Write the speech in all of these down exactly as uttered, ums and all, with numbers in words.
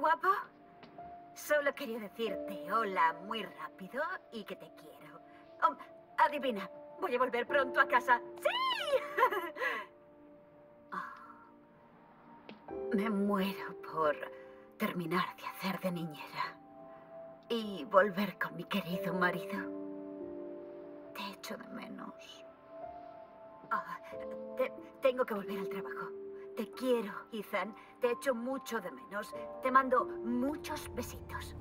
guapo? Solo quería decirte hola muy rápido y que te quiero. Oh, adivina, voy a volver pronto a casa. ¡Sí! Oh, me muero por terminar de hacer de niñera y volver con mi querido marido. Te echo de menos. Oh, te, tengo que volver al trabajo. Te quiero, Ethan. Te echo mucho de menos. Te mando muchos besitos.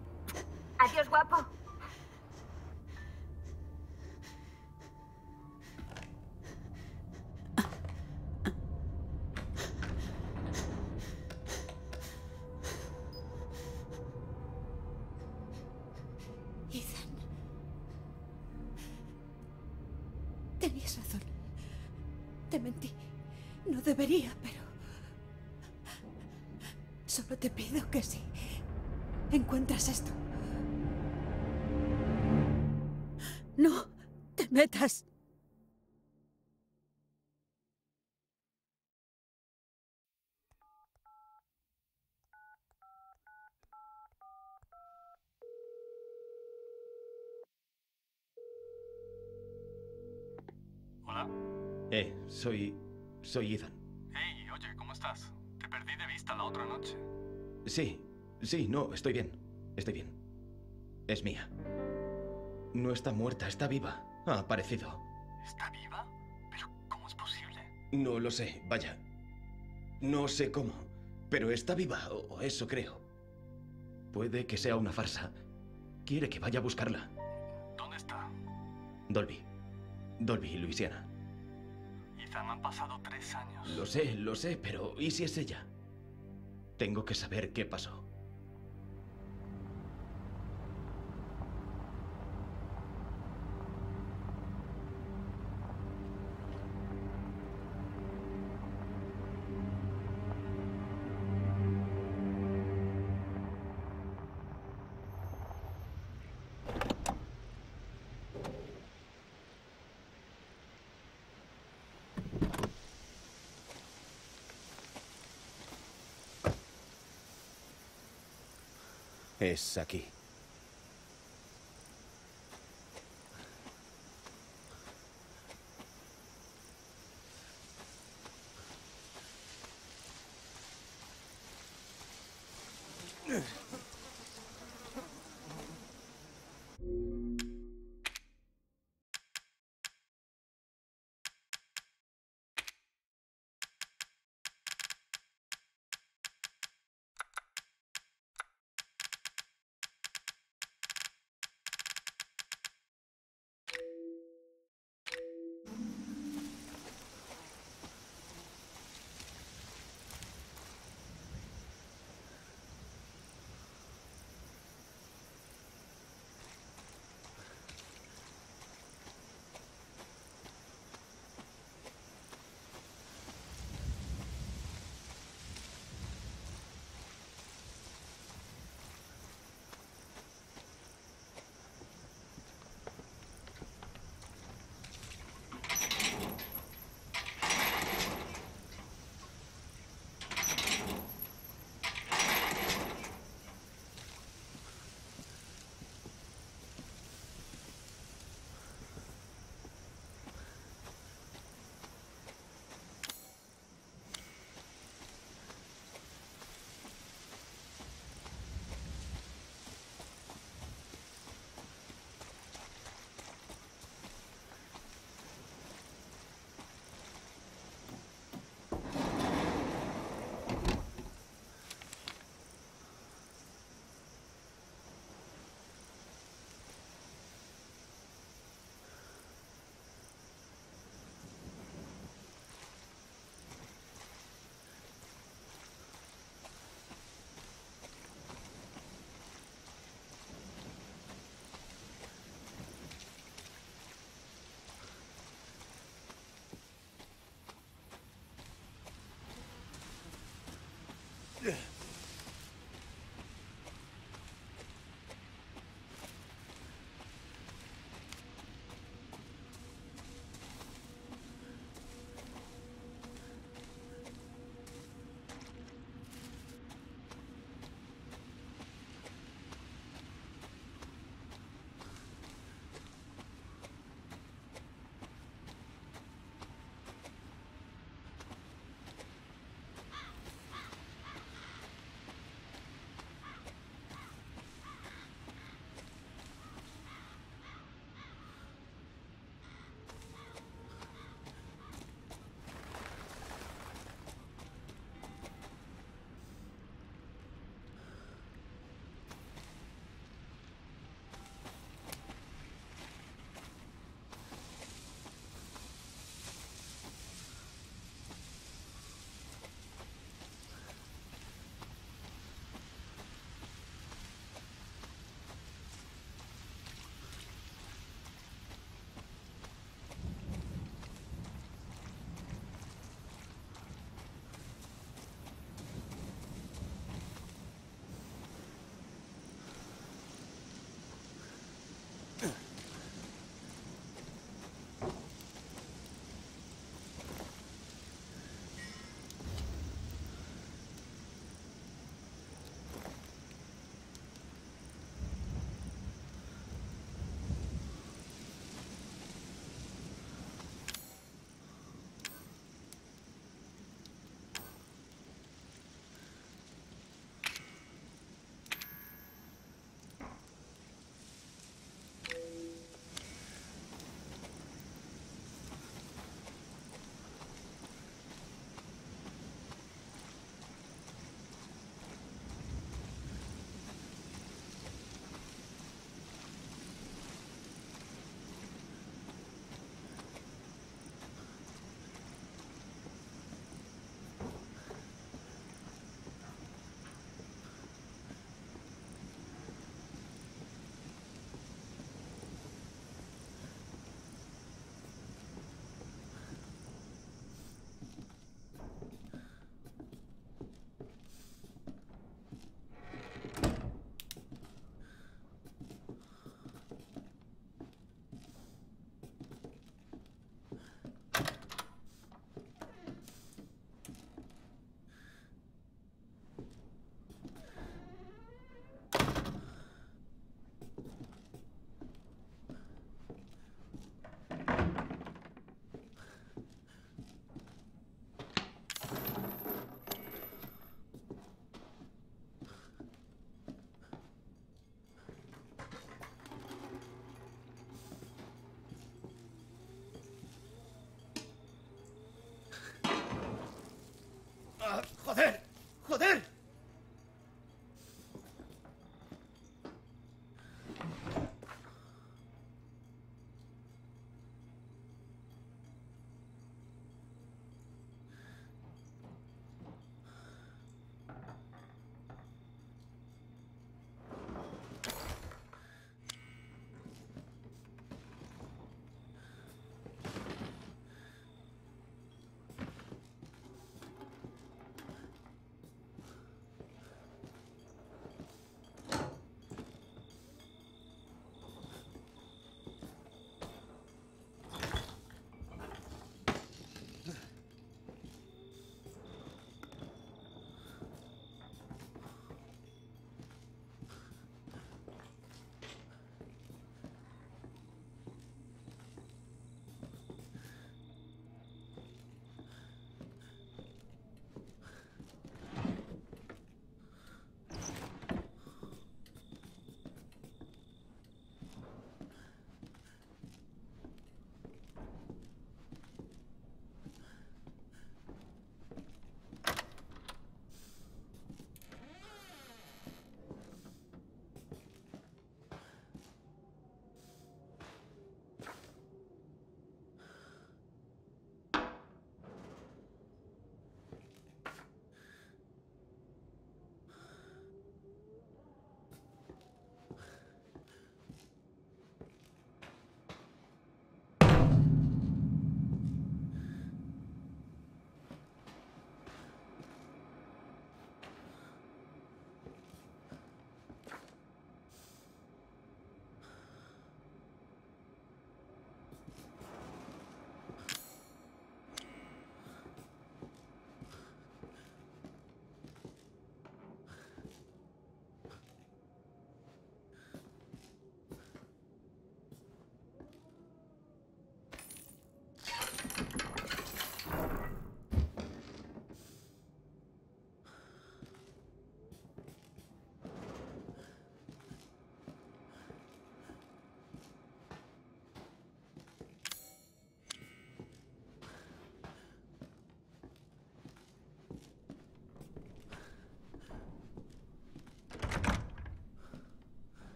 Adiós, guapo. Ethan. Tenías razón. Te mentí. No debería, pero... Solo te pido que si encuentras esto, no te metas. Hola. Eh, soy... soy Ethan. Hey, oye, ¿cómo estás? Te perdí de vista la otra noche. Sí, sí, no, estoy bien. Estoy bien. Es Mía. No está muerta, está viva. Ha aparecido. ¿Está viva? ¿Pero cómo es posible? No lo sé, vaya. No sé cómo, pero está viva, o eso creo. Puede que sea una farsa. Quiere que vaya a buscarla. ¿Dónde está? Dolby. Dolby, Luisiana. Han pasado tres años. Lo sé, lo sé, pero ¿y si es ella? Tengo que saber qué pasó. Es aquí.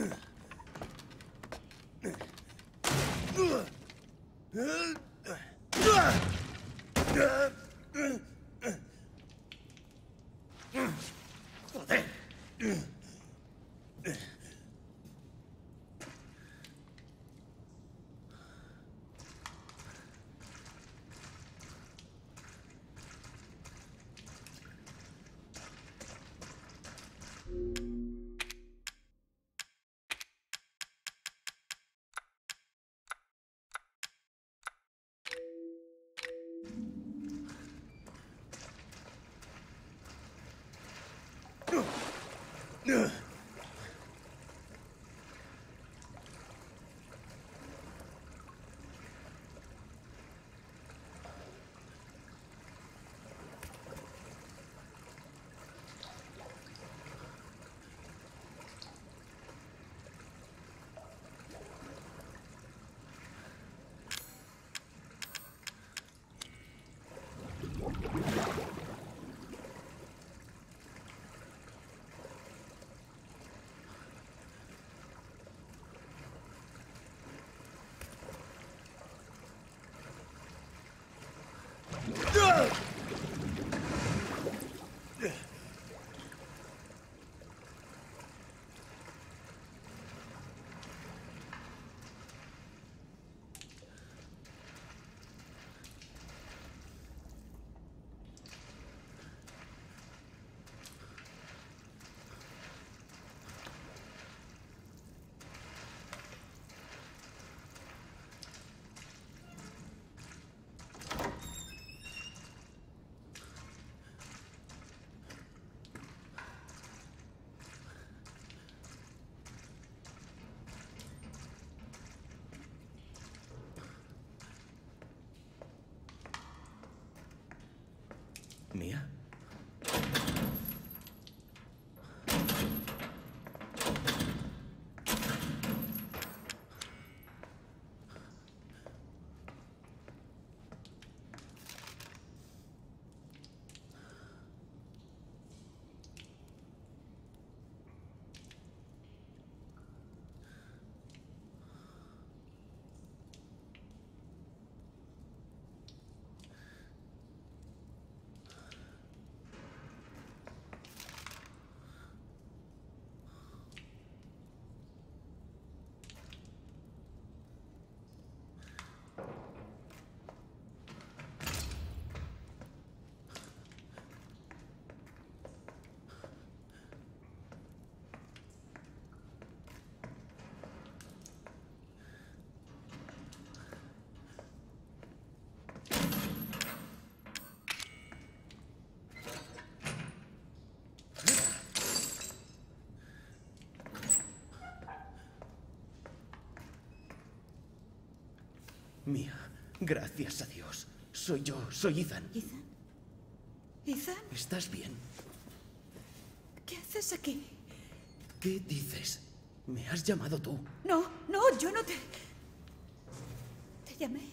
Mía. Mía, gracias a Dios. Soy yo, soy Ethan. ¿Ethan? ¿Ethan? ¿Estás bien? ¿Qué haces aquí? ¿Qué dices? ¿Me has llamado tú? No, no, yo no te... Te llamé.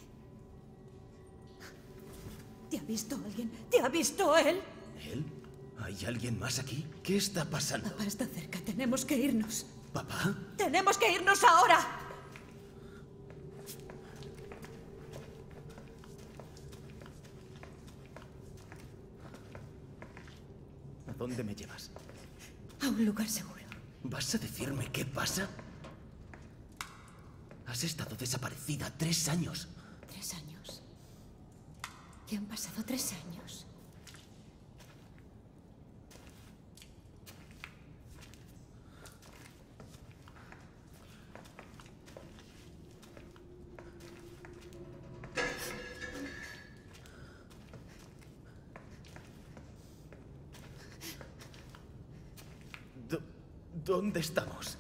¿Te ha visto alguien? ¿Te ha visto él? ¿Él? ¿Hay alguien más aquí? ¿Qué está pasando? Papá está cerca, tenemos que irnos. ¿Papá? ¡Tenemos que irnos ahora! ¿Dónde me llevas? A un lugar seguro. ¿Vas a decirme qué pasa? Has estado desaparecida tres años. ¿Tres años? ¿Qué han pasado tres años? ¿Dónde estamos?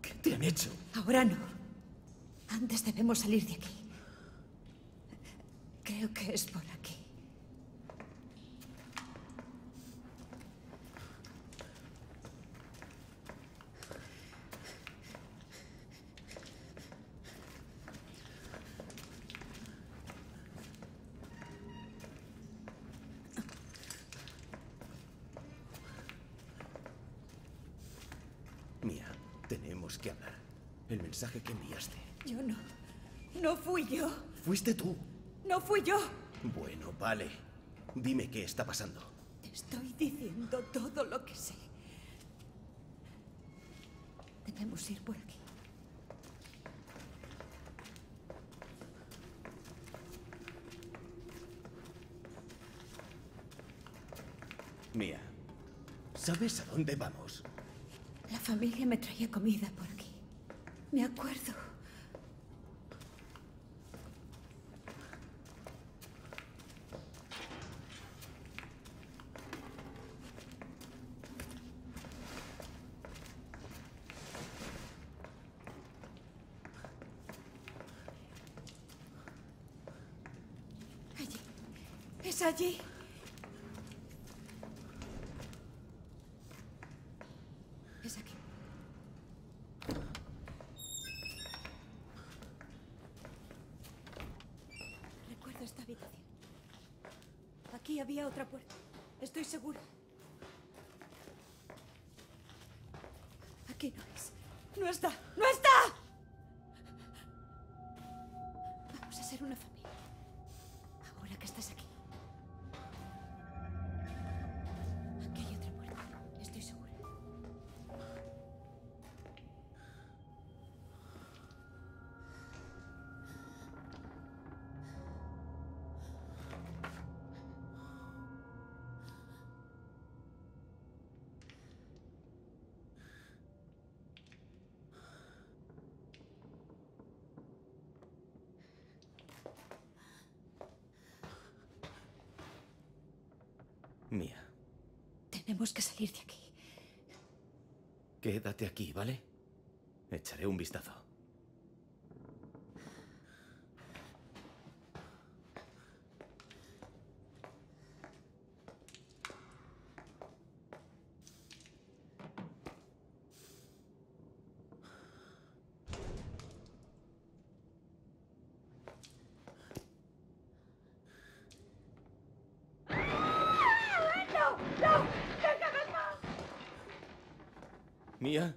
¿Qué te han hecho? Ahora no. Antes debemos salir de aquí. Creo que es por aquí. tenemos que hablar. El mensaje que enviaste. Yo no. No fui yo. Fuiste tú. No fui yo. Bueno, vale. Dime qué está pasando. Te estoy diciendo todo lo que sé. Debemos ir por aquí. Mía, ¿sabes a dónde vamos? La familia me traía comida por aquí. Me acuerdo. Allí. Es allí. Había otra puerta. Estoy segura. Aquí no es. ¡No está! ¡No está! Vamos a ser una familia. Ahora que estás aquí. Aquí hay otra puerta. Estoy segura. Mía. Tenemos que salir de aquí. Quédate aquí, ¿vale? Echaré un vistazo. Mía.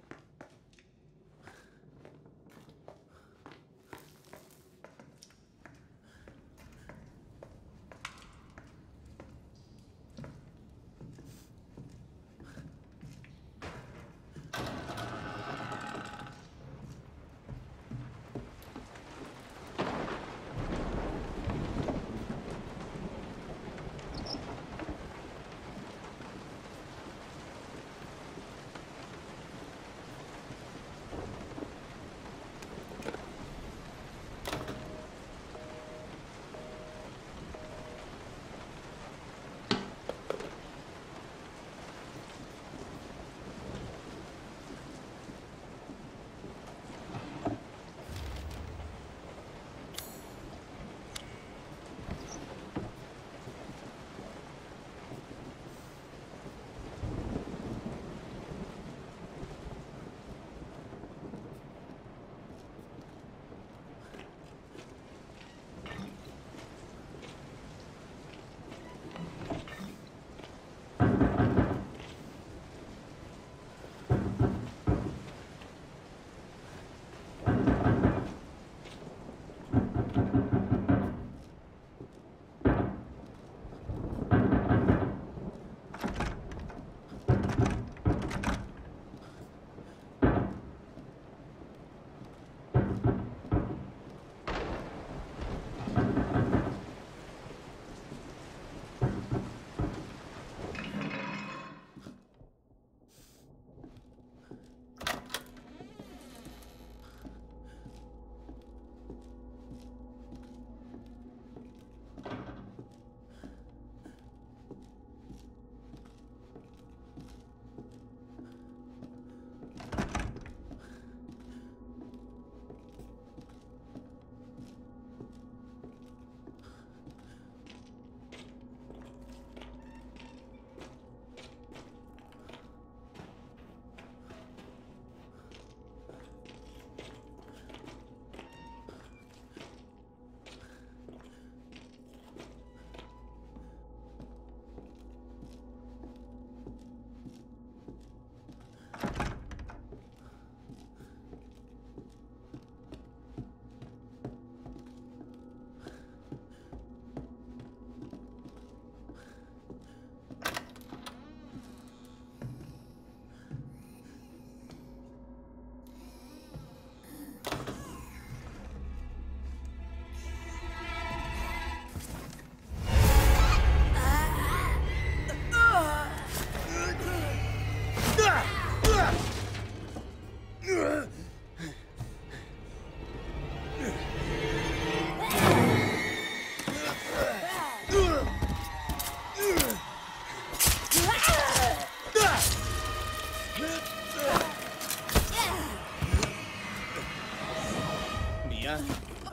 Mía,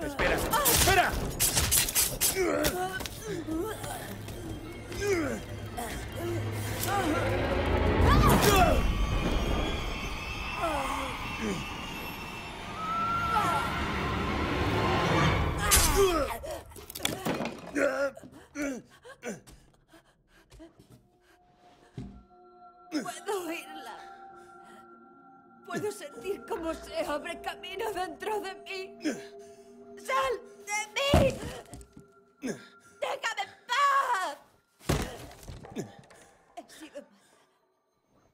espera, espera. Puedo oírla. Puedo sentir cómo se abre camino dentro de mí. ¡Sal de mí! ¡Déjame en paz! He sido mala.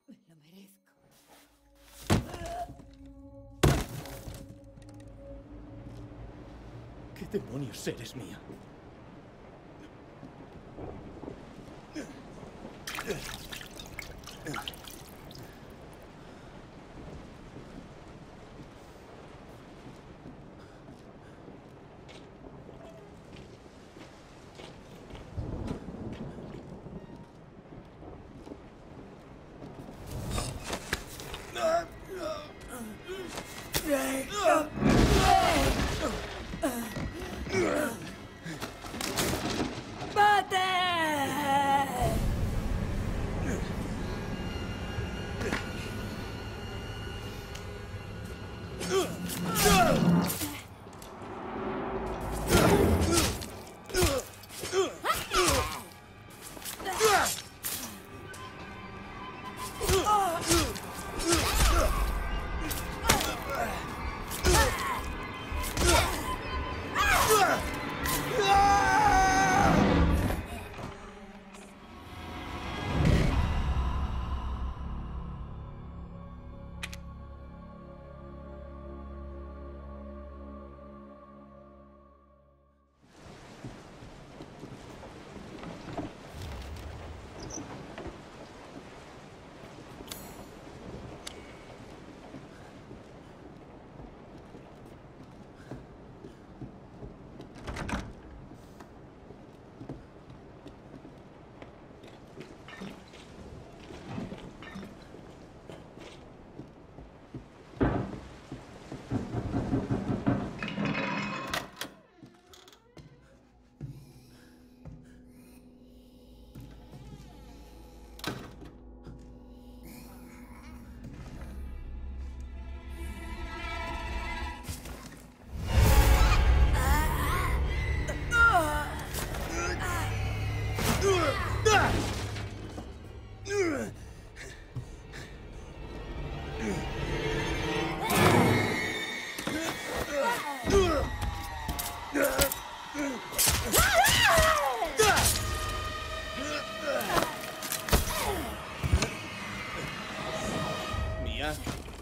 Me lo merezco. ¿Qué demonios eres, Mía?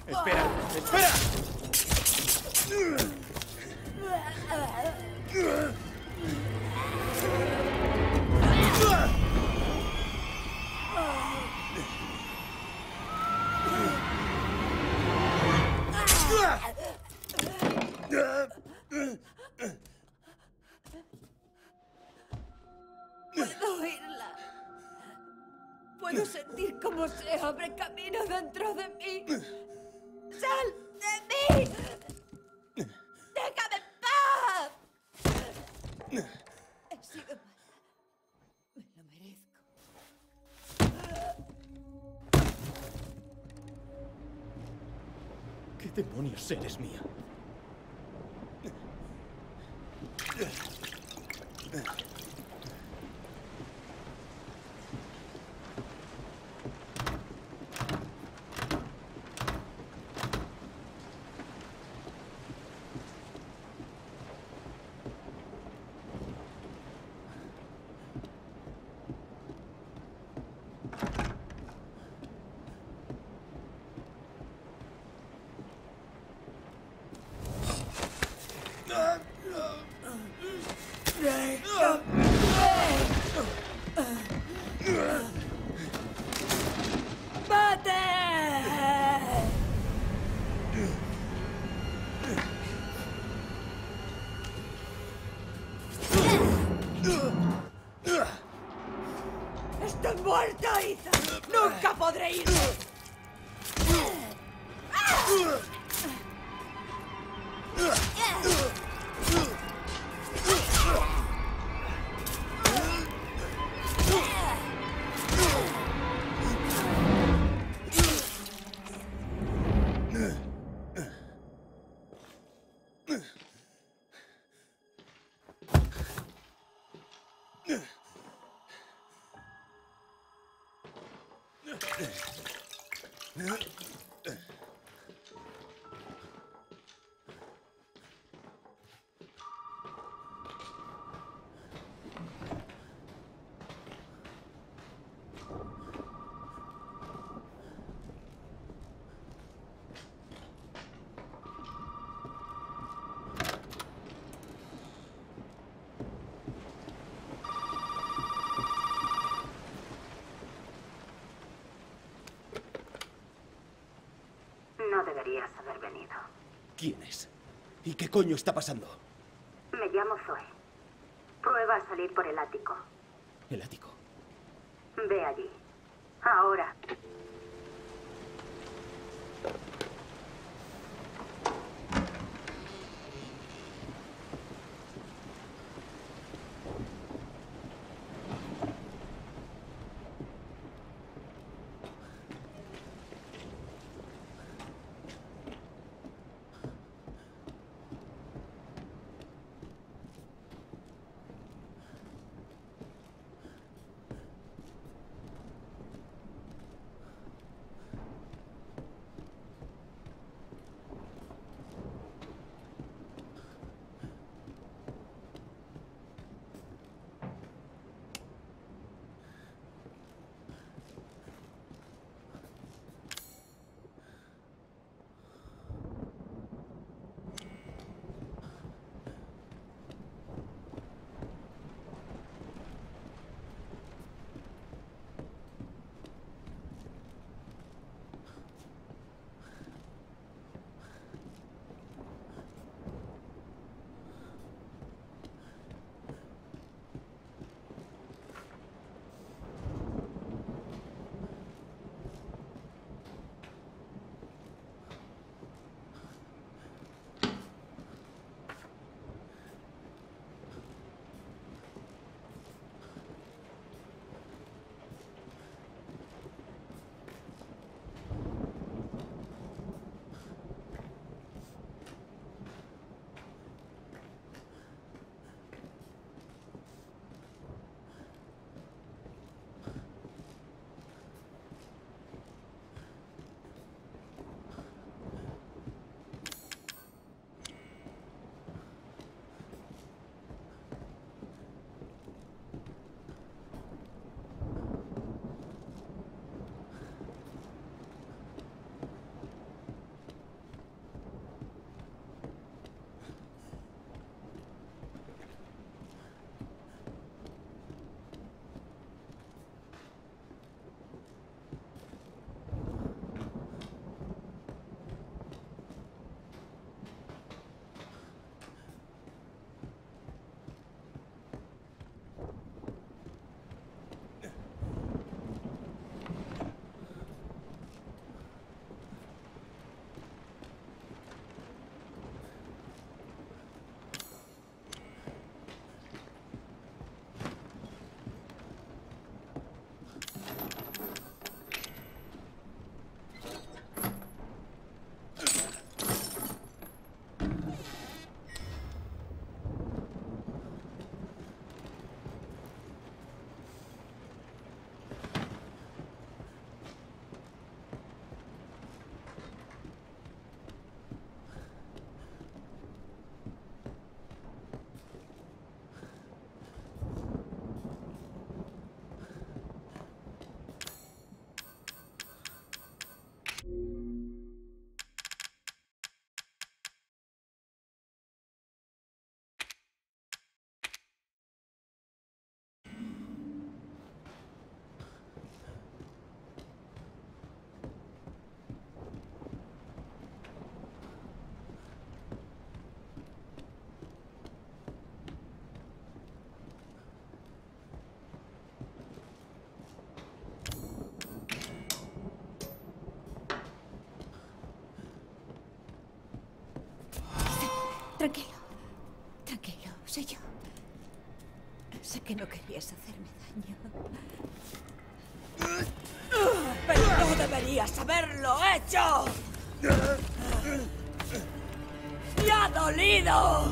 Espera, espera. Puedo oírla. Puedo sentir cómo se abre camino dentro de mí. ¡Sal de mí! ¡Déjame en paz! He sido mala. Me lo merezco. ¿Qué demonios eres, Mía? ¡Estoy muerta, Ethan! ¡Nunca podré ir! No deberías haber venido. ¿Quién es? ¿Y qué coño está pasando? Me llamo Zoe. Prueba a salir por el ático. ¿El ático? Ve allí. Ahora. Tranquilo. Tranquilo, soy yo. Sé que no querías hacerme daño. Pero no deberías haberlo hecho. ¡Me ha dolido!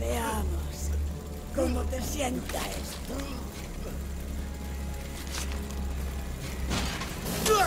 Veamos cómo te sienta esto.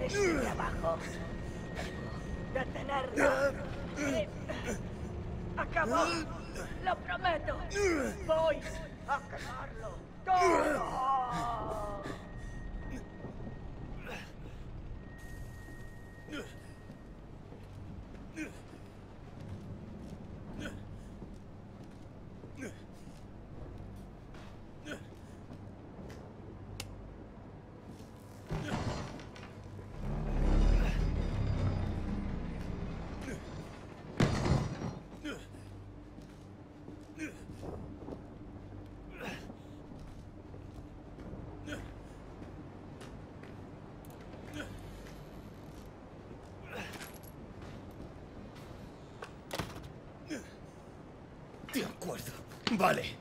Es un trabajo. Detenerla. Acabó. Lo prometo. Voy a quemarlo todo. De acuerdo. Vale.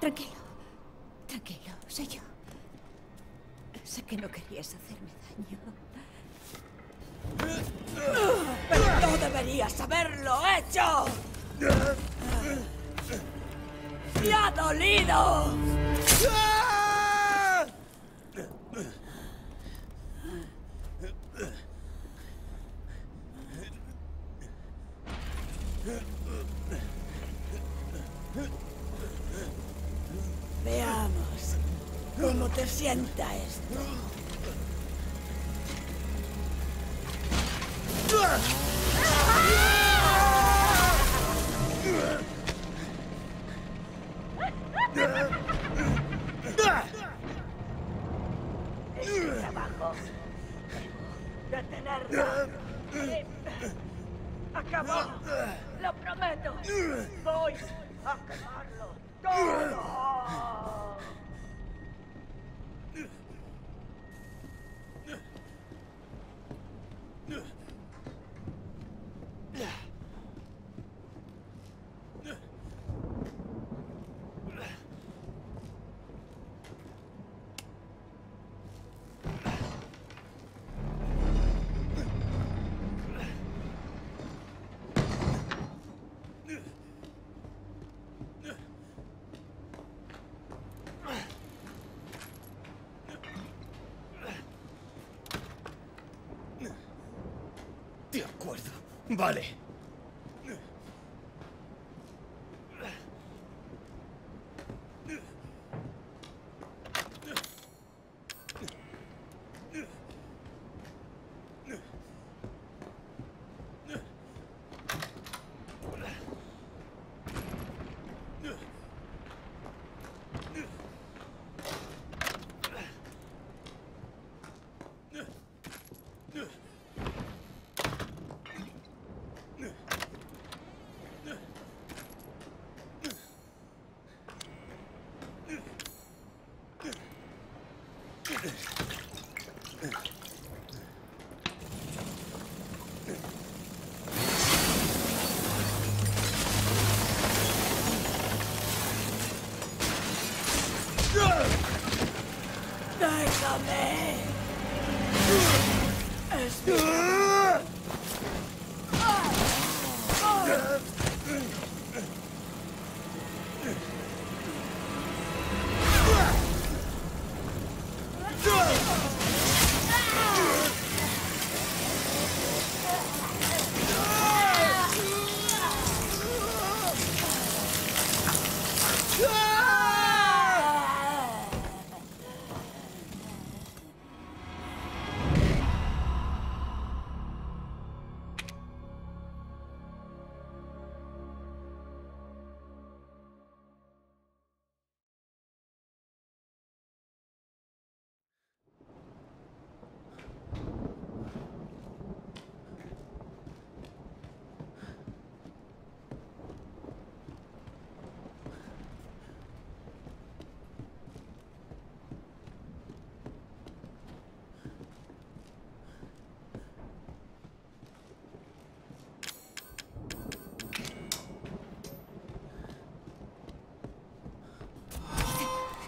Tranquilo, tranquilo, soy yo. Sé que no querías hacerme daño. Pero no deberías haberlo hecho. ¡Me ha dolido! Veamos cómo te sienta esto. Es un trabajo. Detenerla. Acabó. Lo prometo. Voy a quemarlo todo. acuerdo. Vale.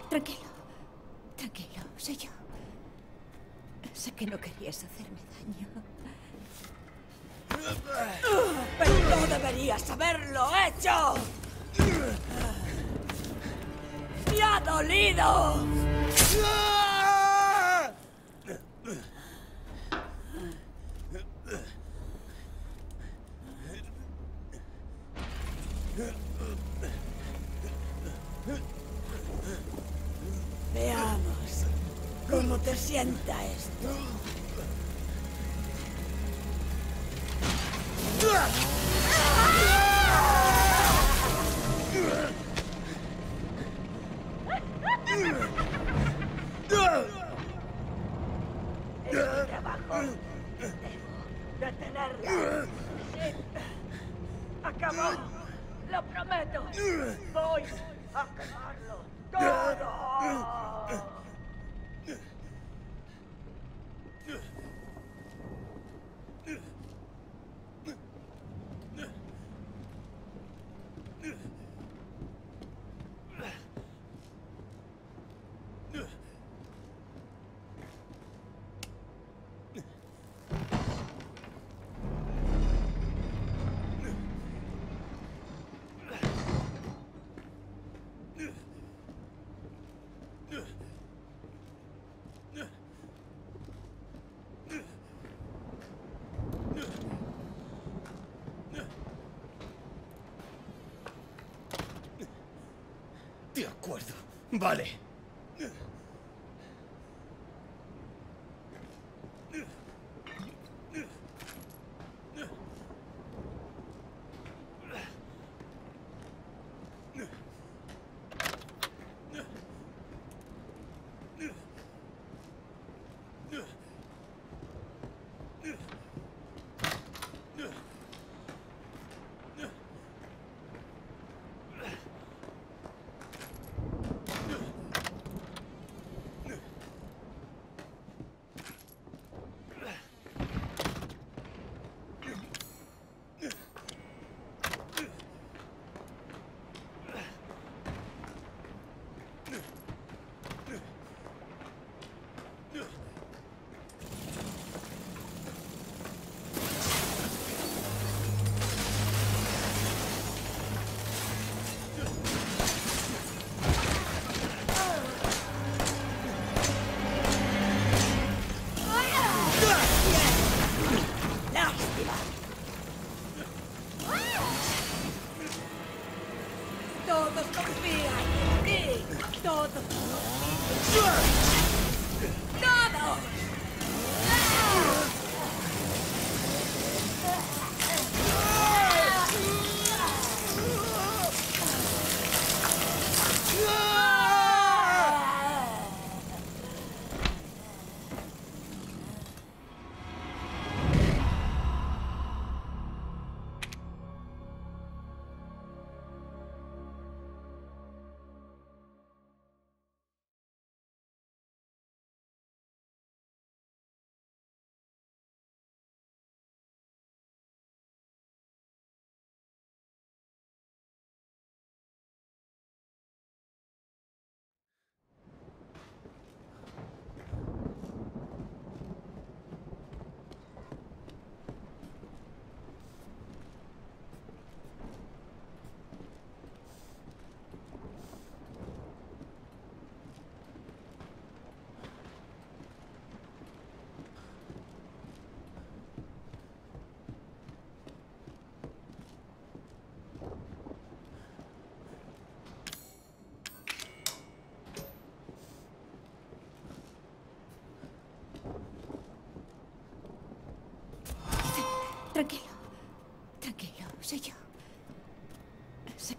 Tranquilo, tranquilo, soy yo. Sé que no querías hacerme daño. Pero no deberías haberlo hecho. ¡Me ha dolido! Sienta esto. Este trabajo. Debo detenerla. Sí. Acabó. Lo prometo. Voy a acabarlo todo. Vale.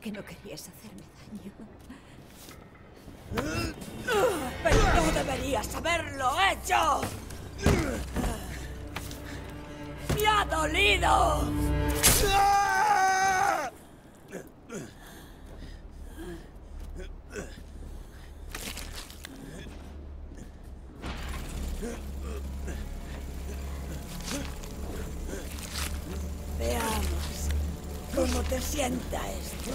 que no querías hacerme daño. ¡Pero no deberías haberlo hecho! ¡Me ha dolido! Veamos cómo te sienta esto.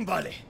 Vale.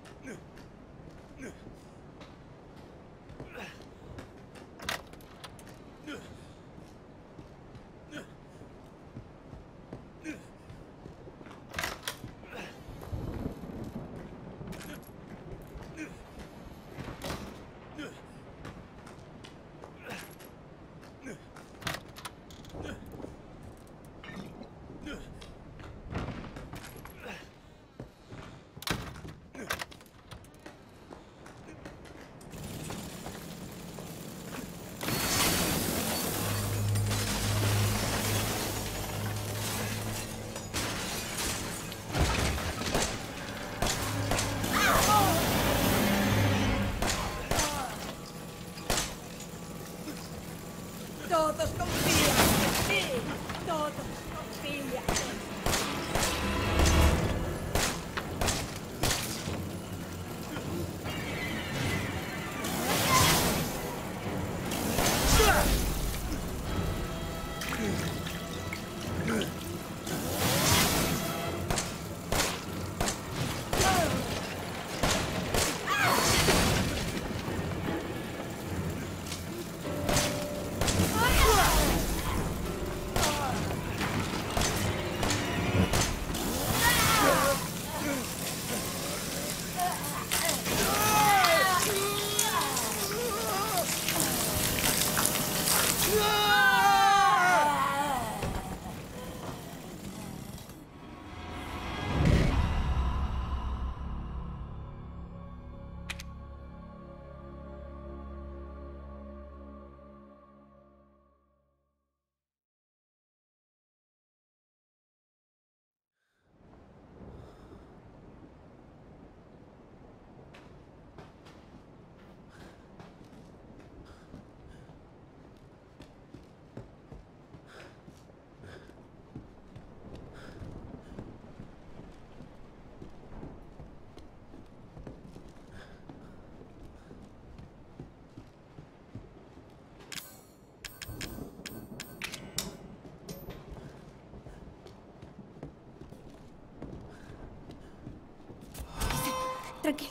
Tranquilo,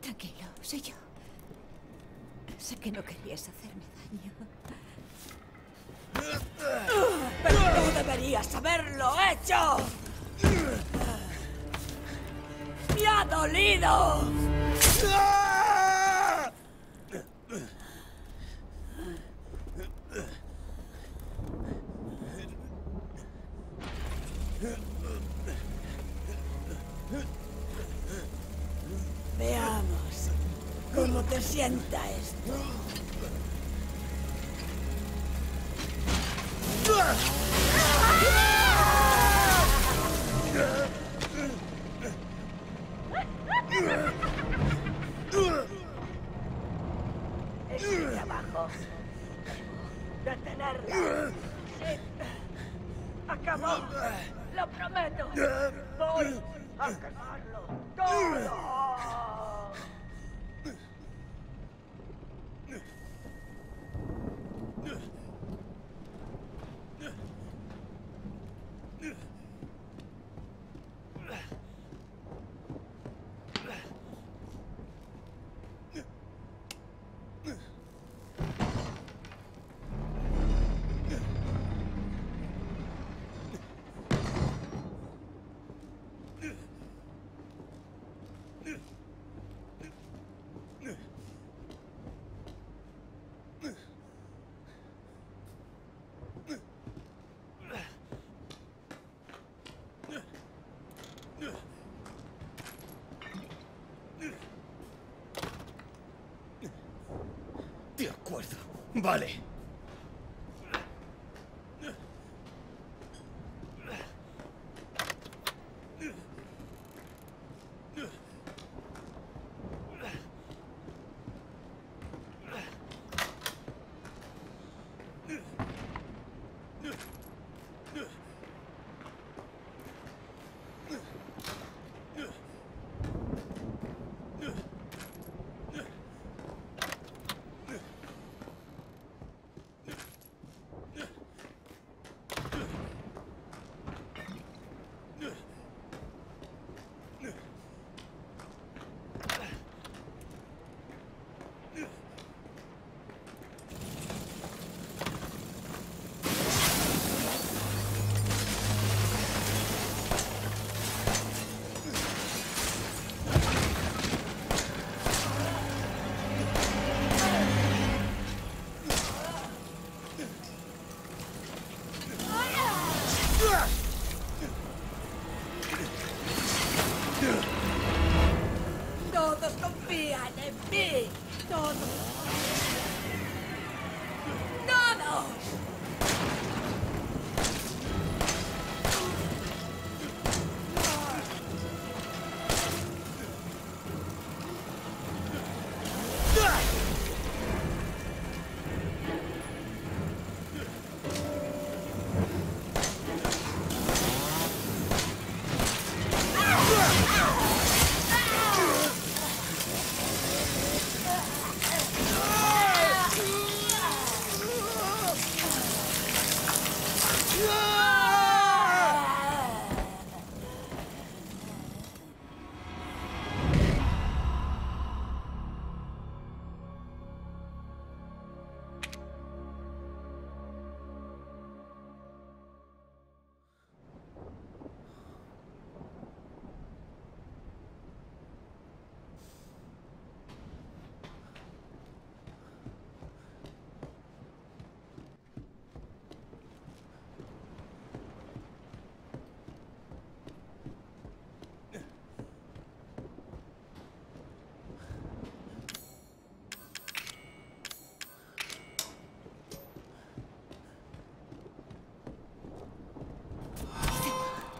tranquilo, soy yo. Sé que no querías hacerme daño. ¡Pero no deberías haberlo hecho! ¡Me ha dolido! Sienta esto. Es mi trabajo. medicamentos. Voy a quemarlos todos. De acuerdo. Vale.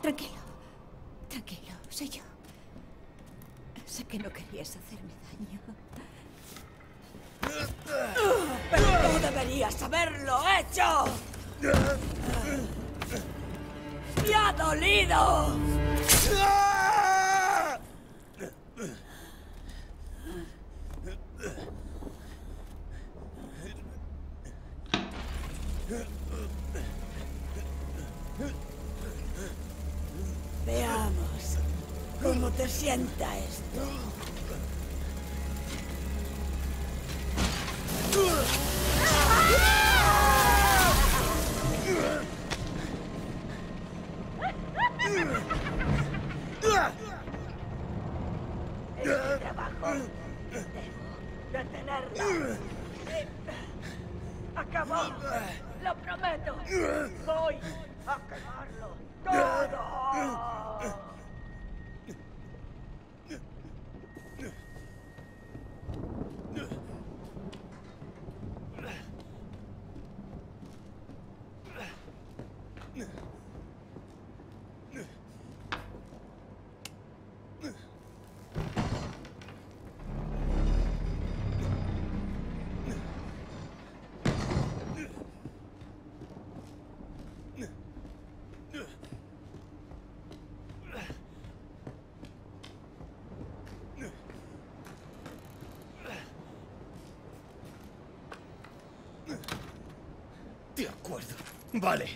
Tranquilo, tranquilo, soy yo. Sé que no querías hacerme daño. ¡Pero tú deberías haberlo hecho! ¡Me ha dolido! Te sienta esto. Este trabajo. Debo detenerla. Acabó. Lo prometo. Voy a quemarlo todo. acuerdo. Vale.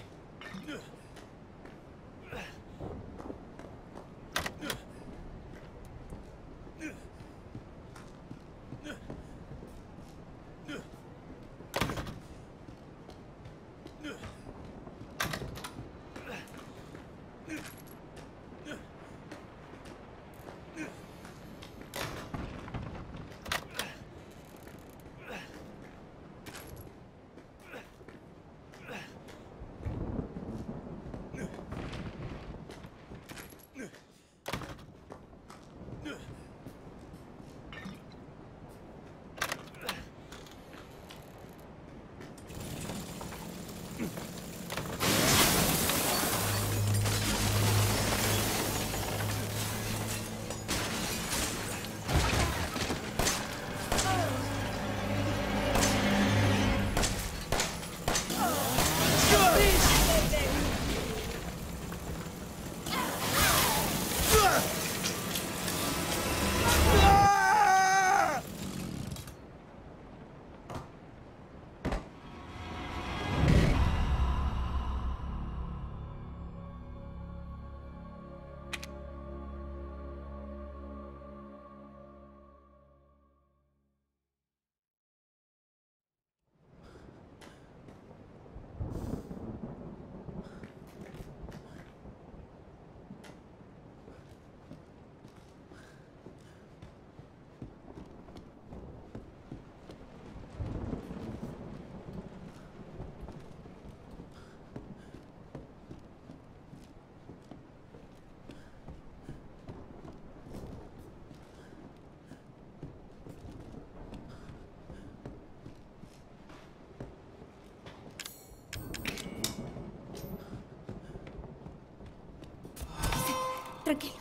Tranquilo,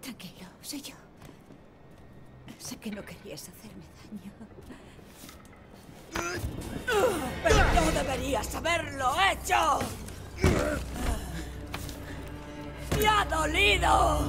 tranquilo, soy yo. Sé que no querías hacerme daño. Pero no deberías haberlo hecho. ¡Me ha dolido!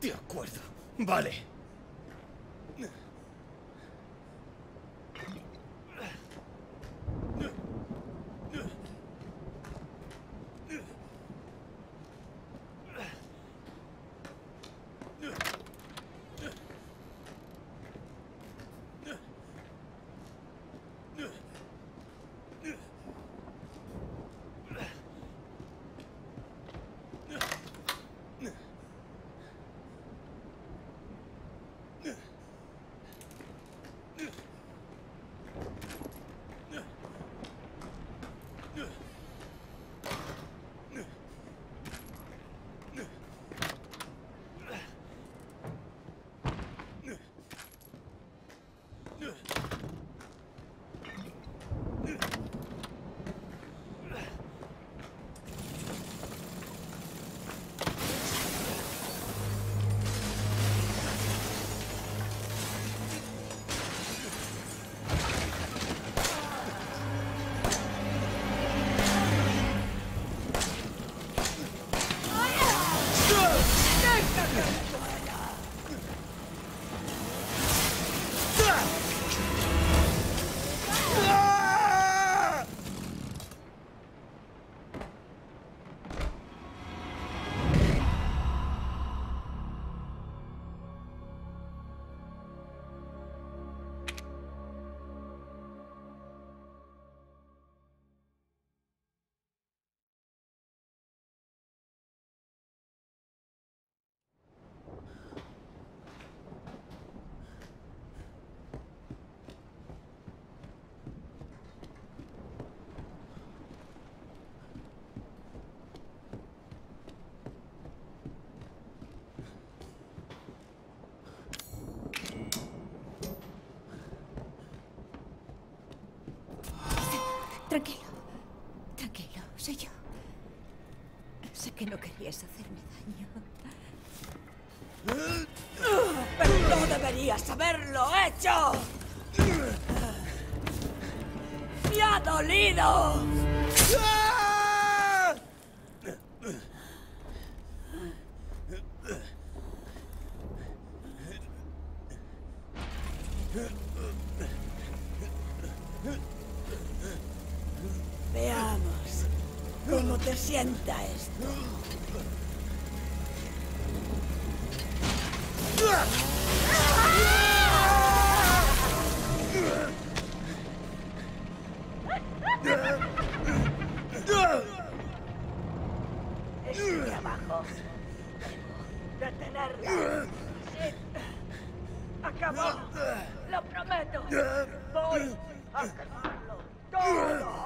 De acuerdo. Vale. Tranquilo, tranquilo, soy yo. Sé que no querías hacerme daño. Pero no deberías haberlo hecho. ¡Me ha dolido! Sienta esto. Es mi trabajo. Debo detenerla. Sí. Acabó. Lo prometo. Voy a acabarlo todo.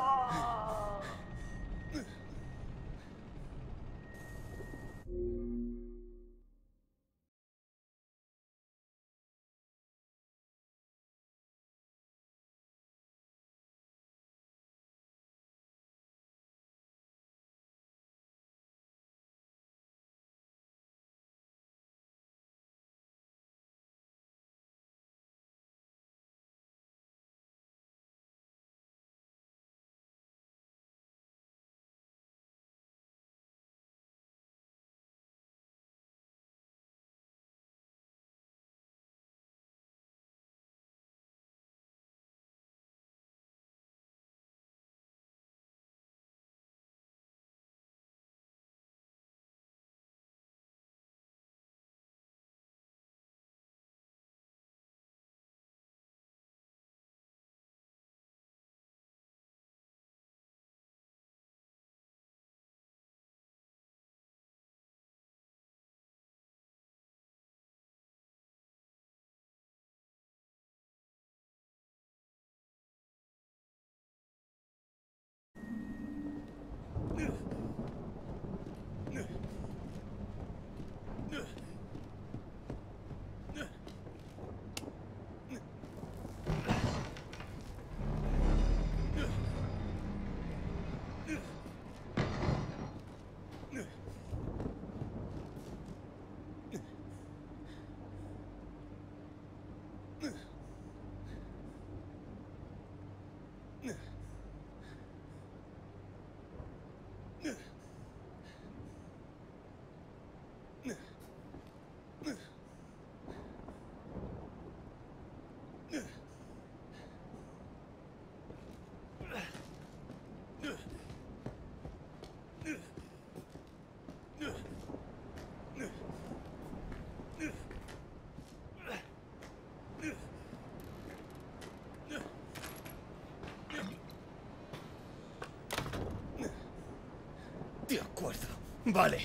De acuerdo. Vale.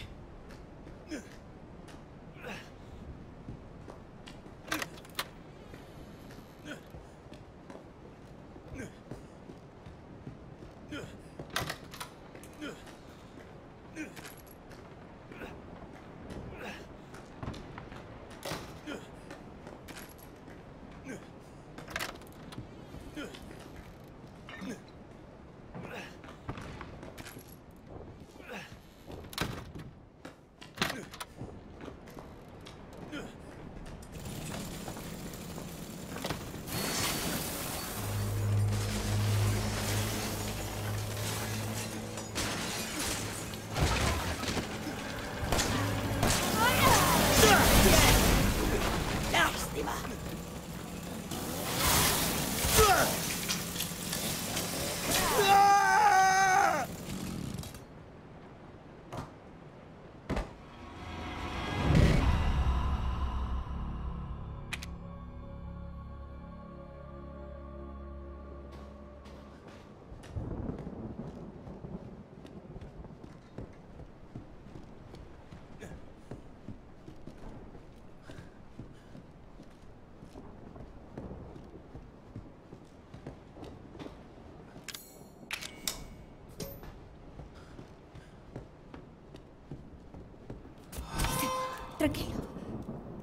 Tranquilo.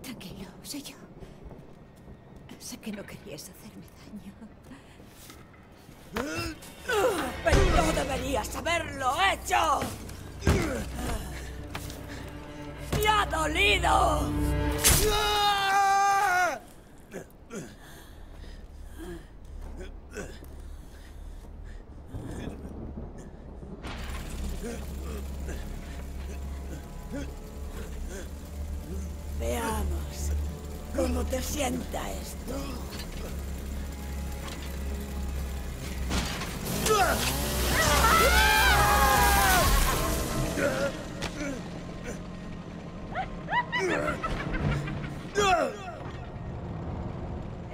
Tranquilo, soy yo. Sé que no querías hacerme daño. Pero no deberías haberlo hecho. ¡Me ha dolido! Veamos cómo te sienta esto.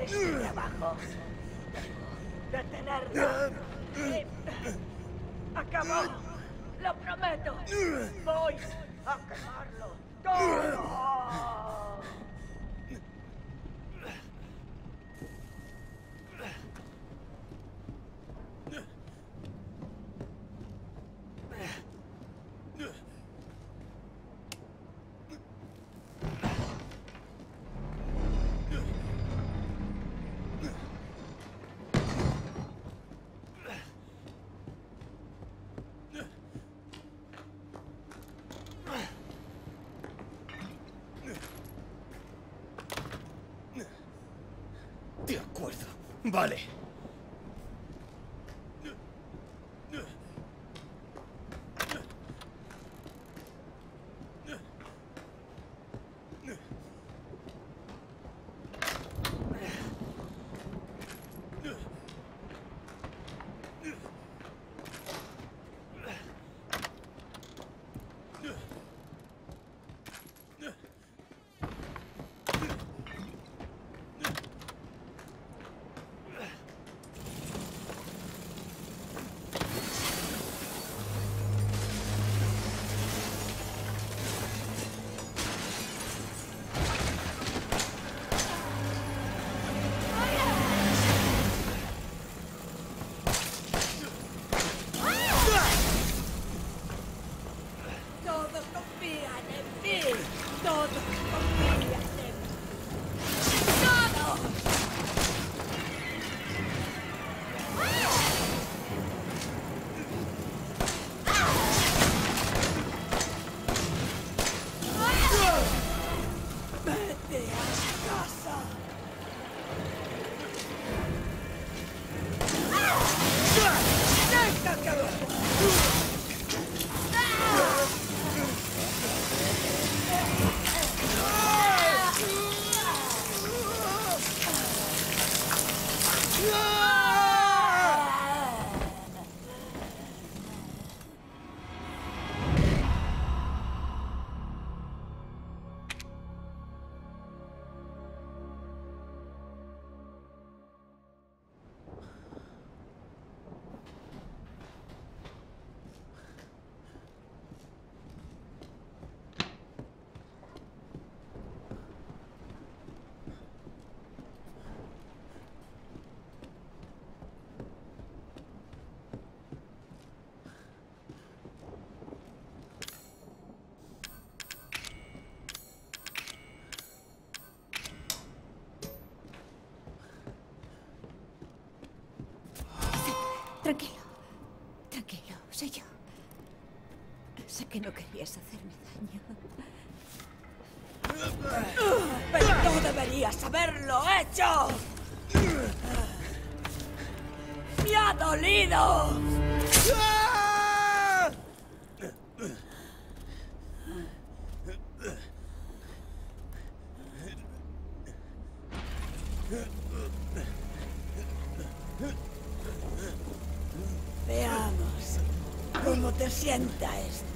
Este trabajo, detenerla, acabó, lo prometo, voy a acabarlo todo. De acuerdo. Vale. Tranquilo, tranquilo, soy yo. Sé que no querías hacerme daño. Pero no deberías haberlo hecho. ¡Me ha dolido! Veamos cómo te sienta esto.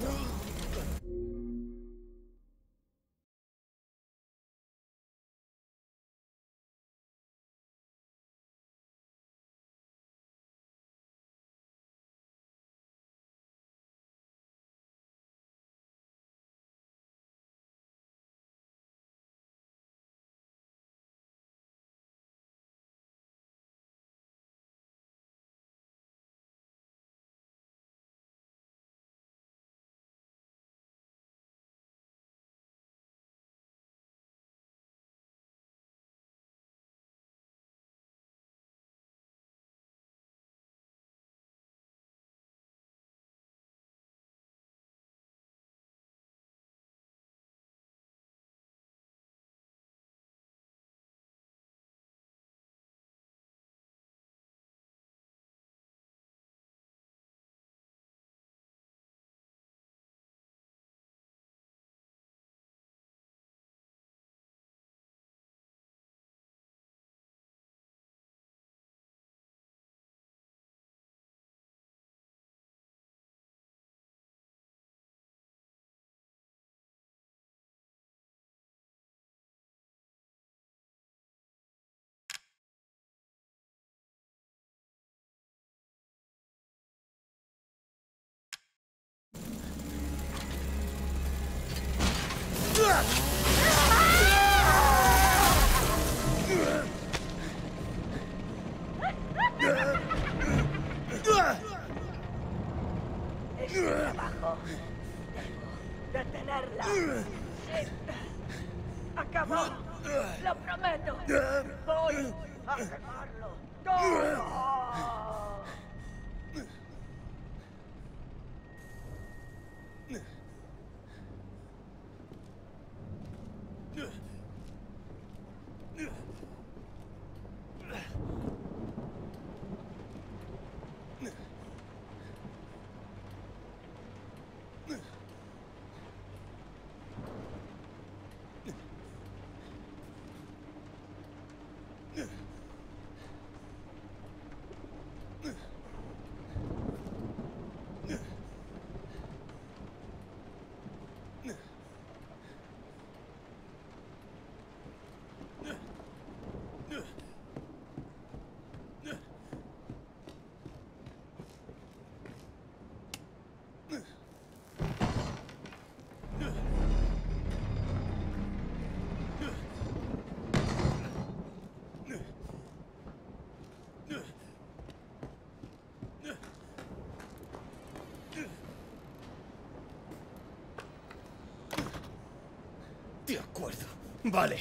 De acuerdo. Vale.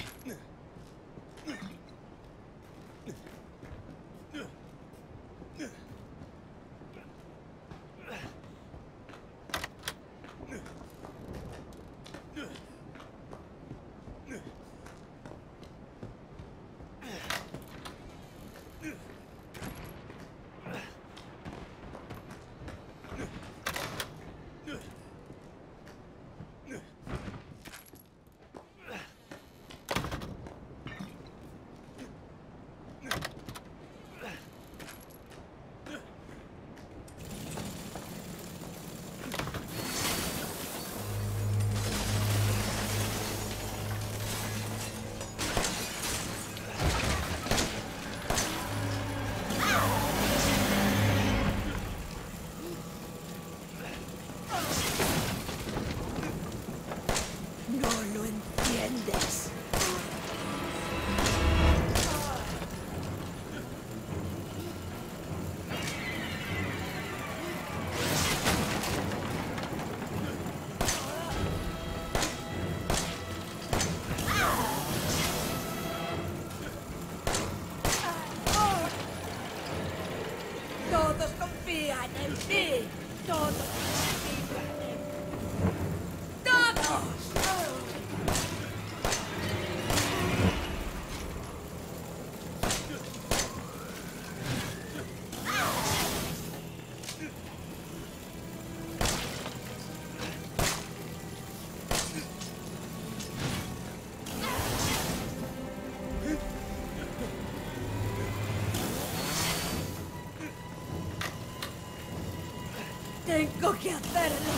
Tengo que hacerlo.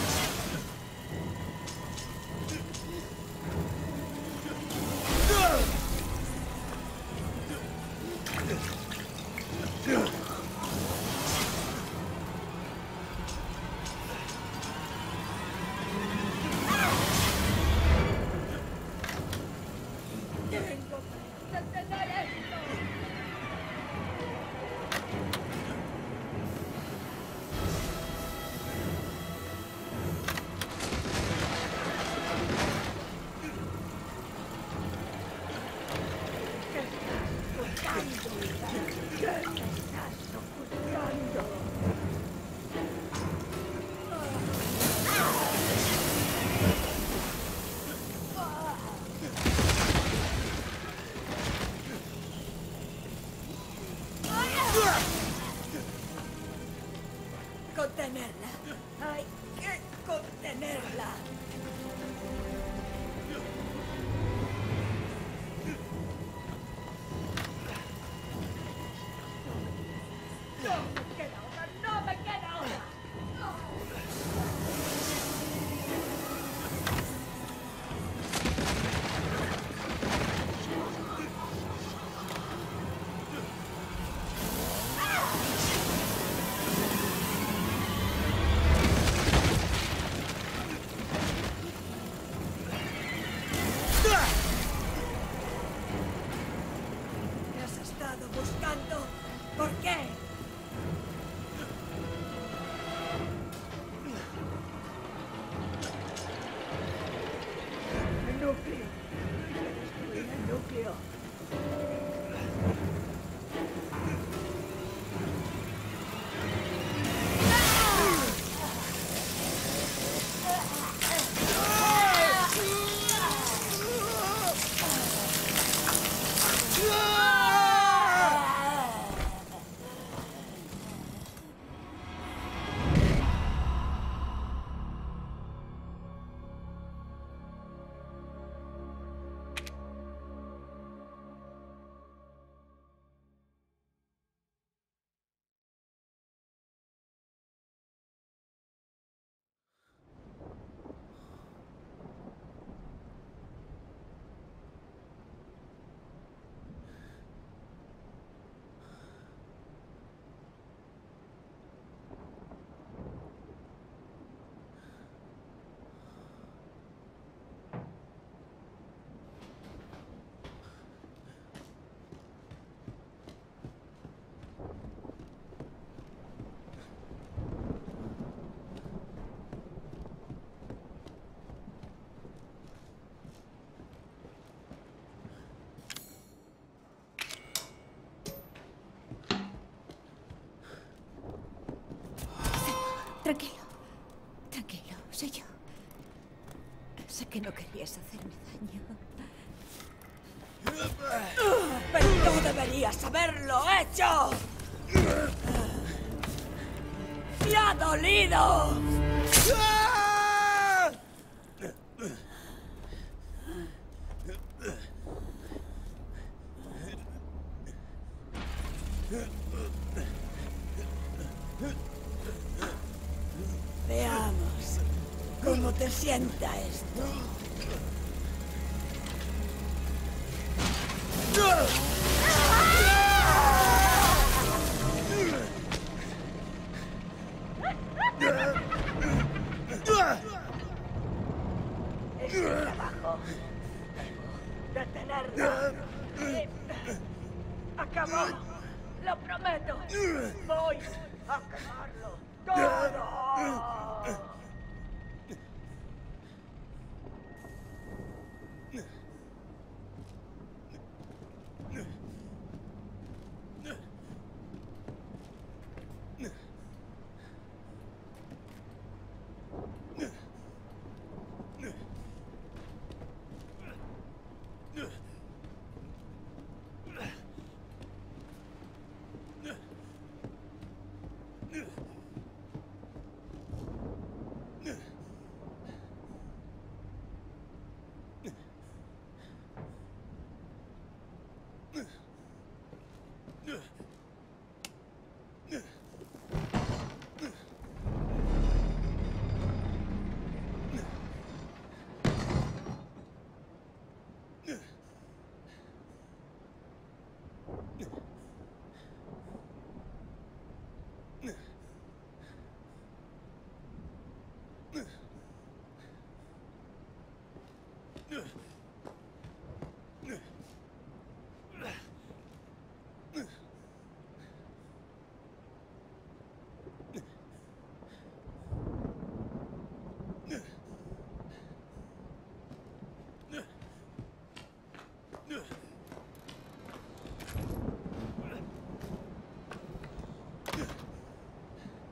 Tranquilo, tranquilo, soy yo. Sé que no querías hacerme daño. Pero tú deberías haberlo hecho. ¡Me ha dolido! Sienta esto. Es mi trabajo. Detenerla. Acabó. Lo prometo. Voy a quemarlo todo.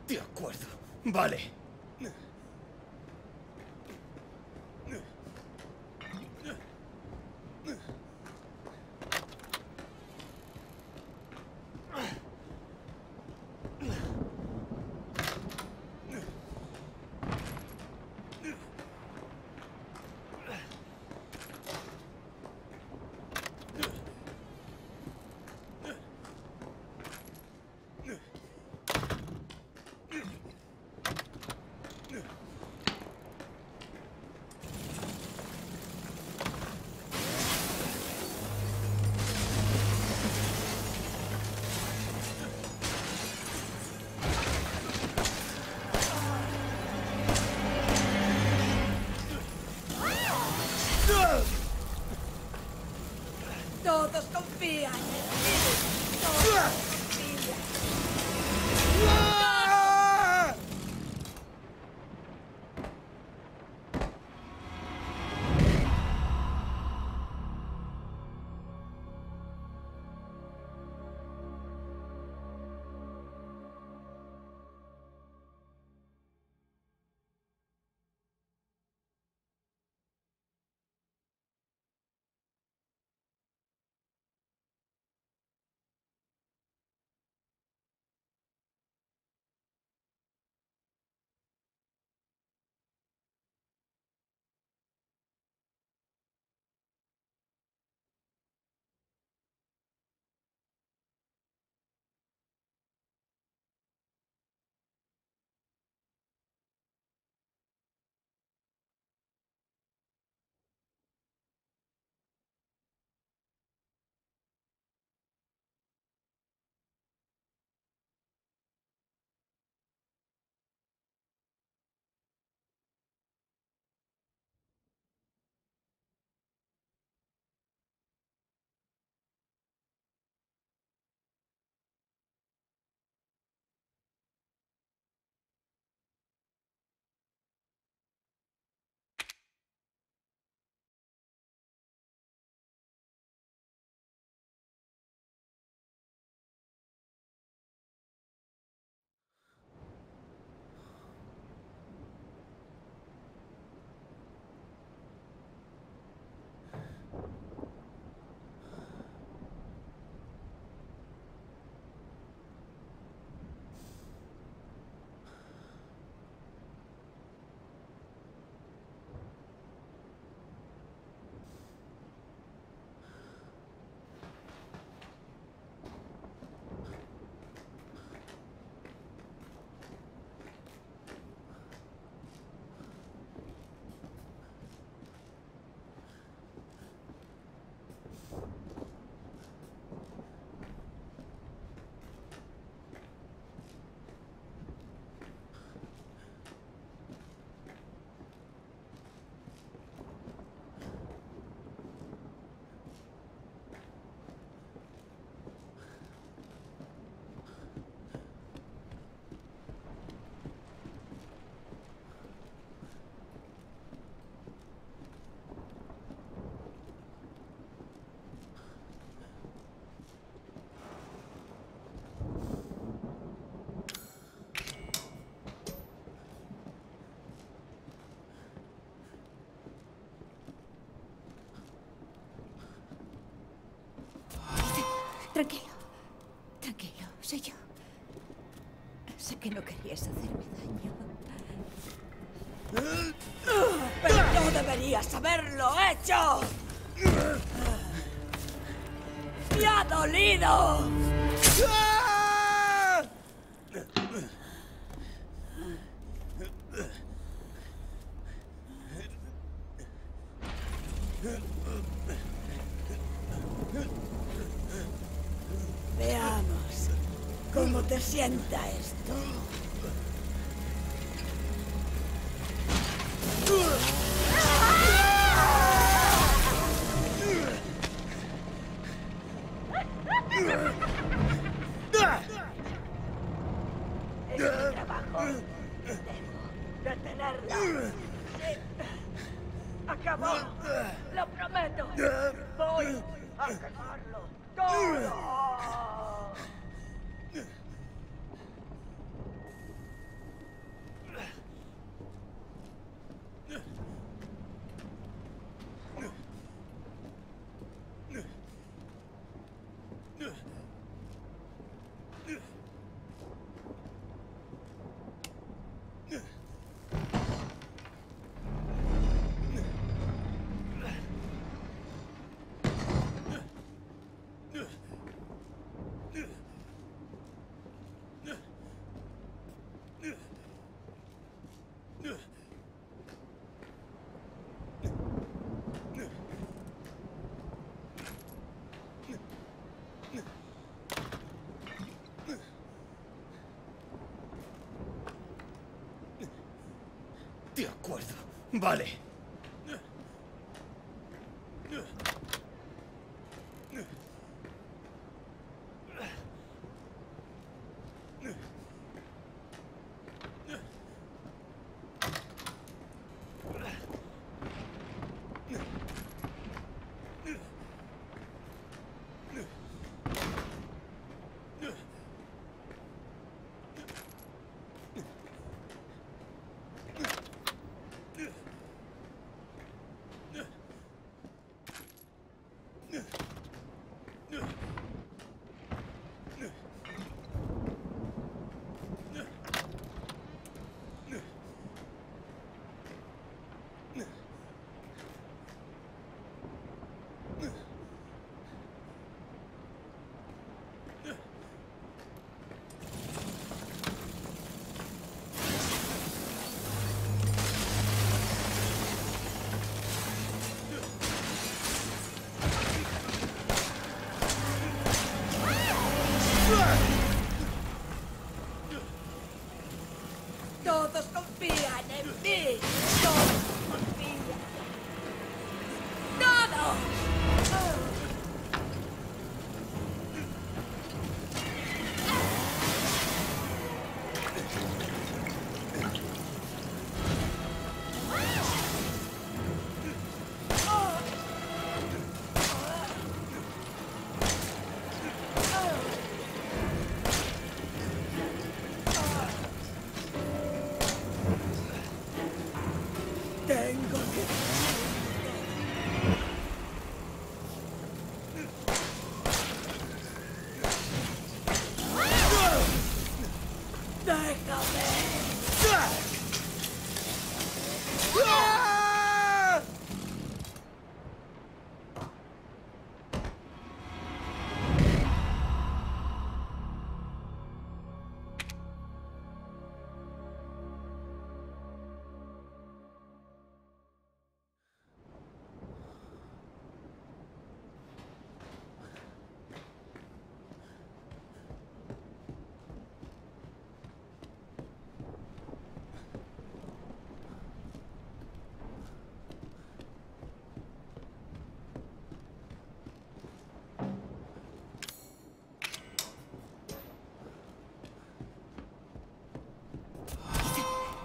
De acuerdo, vale. Tranquilo. Tranquilo, soy yo. Sé que no querías hacerme daño. Pero no deberías haberlo hecho. ¡Me ha dolido! Veamos cómo te sienta esto. De acuerdo, vale.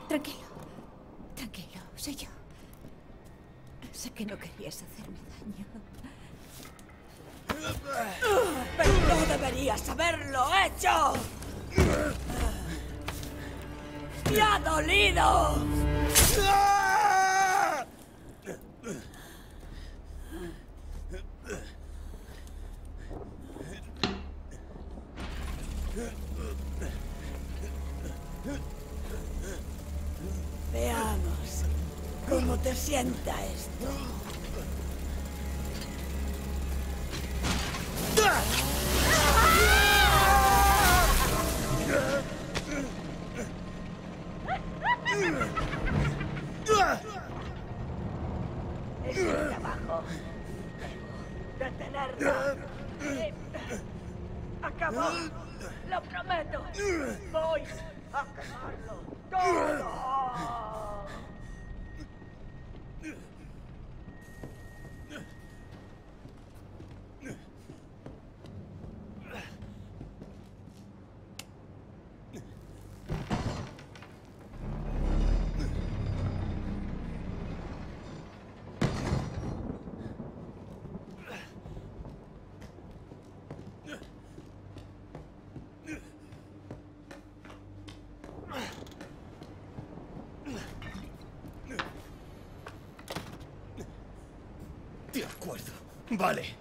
Tranquilo, tranquilo, soy yo. Sé que no querías hacerme daño. Pero no deberías haberlo hecho. ¡Me ha dolido! te sienta esto? Es mi trabajo. Detenerla. Acabó. Lo prometo. Voy a quemarlo todo. De acuerdo. Vale.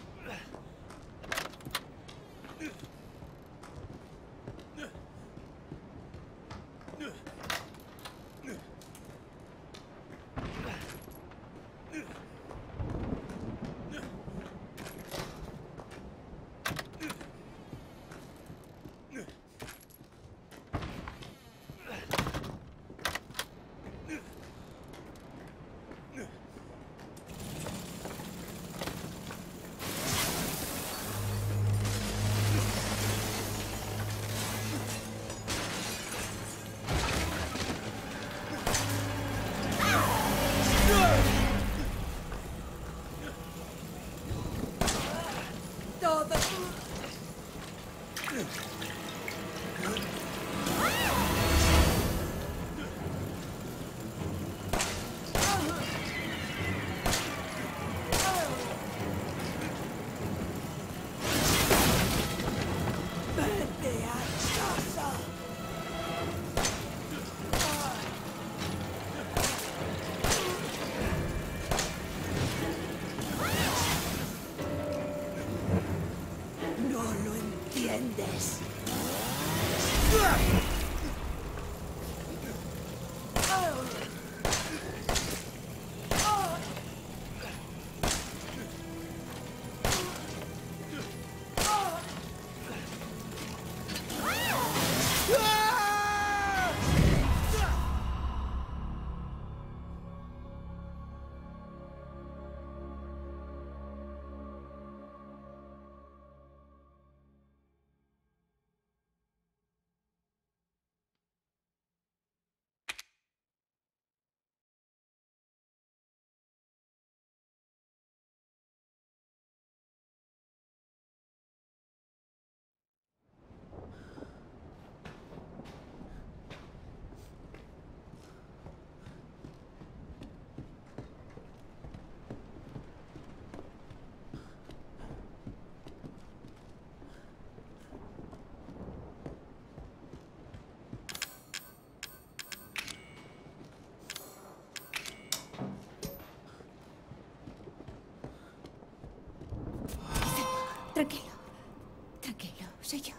Tranquilo, tranquilo, soy yo.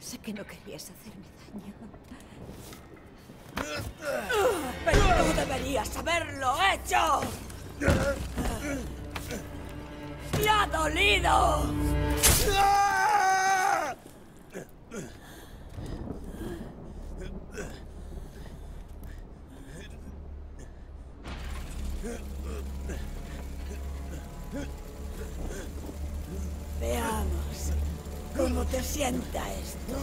Sé que no querías hacerme daño. Pero tú deberías haberlo hecho. ¡Me ha dolido! Veamos cómo te sienta esto.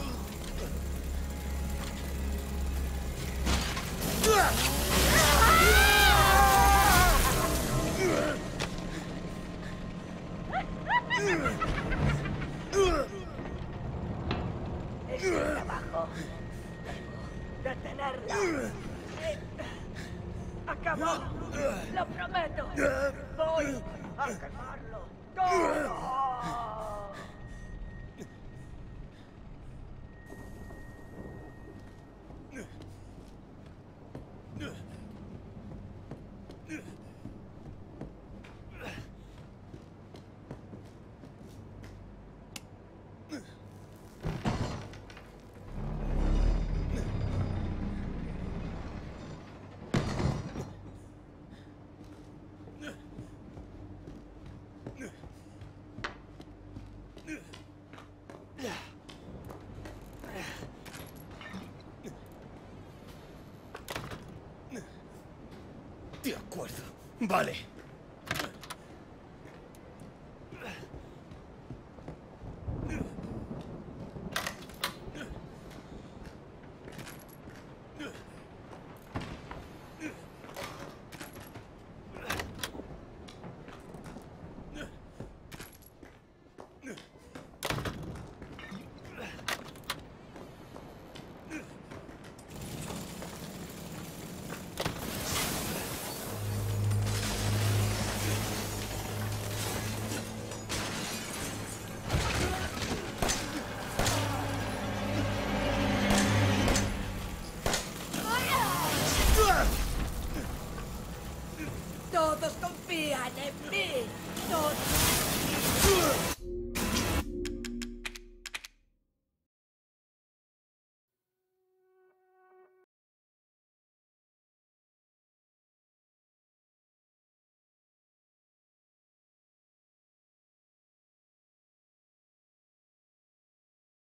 Es mi trabajo. Detenerla. Acabó. Lo prometo. Voy a quemarlo todo. De acuerdo, vale.